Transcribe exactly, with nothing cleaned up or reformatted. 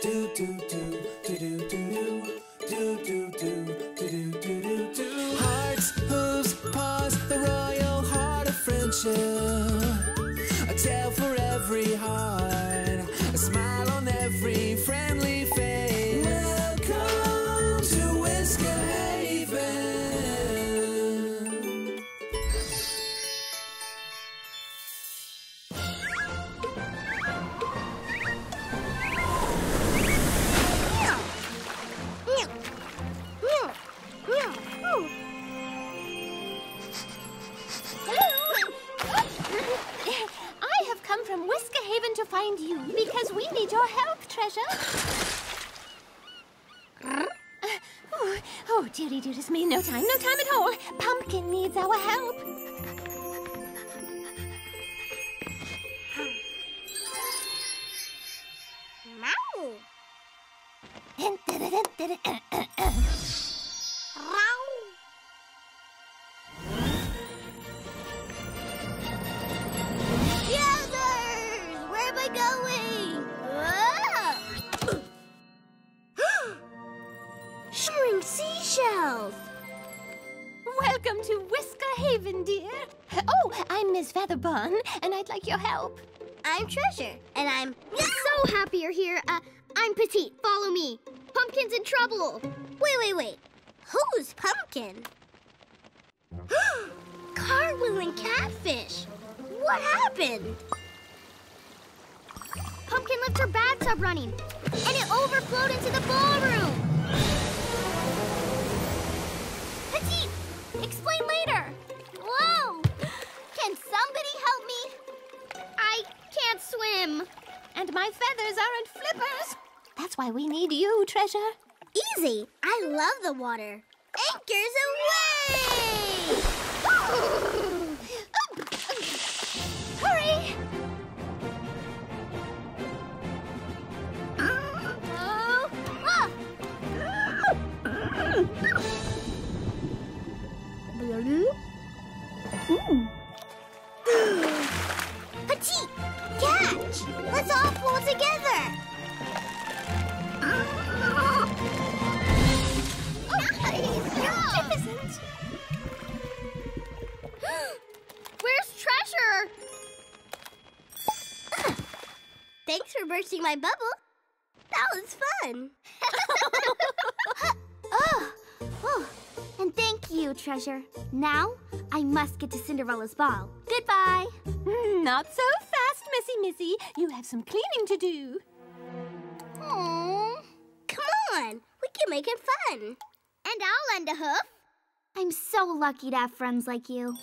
do do do do do do do do do do do do do. Hearts, hooves, paws, the royal heart of friendship. A tale for every heart, a smile on every friendly face. Welcome to Whisker Haven. From Whisker Haven to find you, because we need your help, Treasure. oh, oh, dearie, dearest me, no time, no time at all. Pumpkin needs our help. Welcome to Whisker Haven, dear. Oh, I'm Miss Featherbun, and I'd like your help. I'm Treasure, and I'm so happy you're here. Uh, I'm Petite. Follow me. Pumpkin's in trouble. Wait, wait, wait. Who's Pumpkin? Cartwheel and Catfish. What happened? Pumpkin left her bathtub running, and it overflowed into the ballroom. Explain later. Whoa! Can somebody help me? I can't swim. And my feathers aren't flippers. That's why we need you, Treasure. Easy. I love the water. Anchors away! Hurry! Mm. Petite, catch! Let's all pull together! Uh, oh, nice job! Magnificent! Where's Treasure? Uh, thanks for bursting my bubble. That was fun. oh. Oh. And thank you, Treasure. Now, I must get to Cinderella's ball. Goodbye. Mm, not so fast, Missy Missy. You have some cleaning to do. Aww. Come on. We can make it fun. And I'll lend a hoof. I'm so lucky to have friends like you.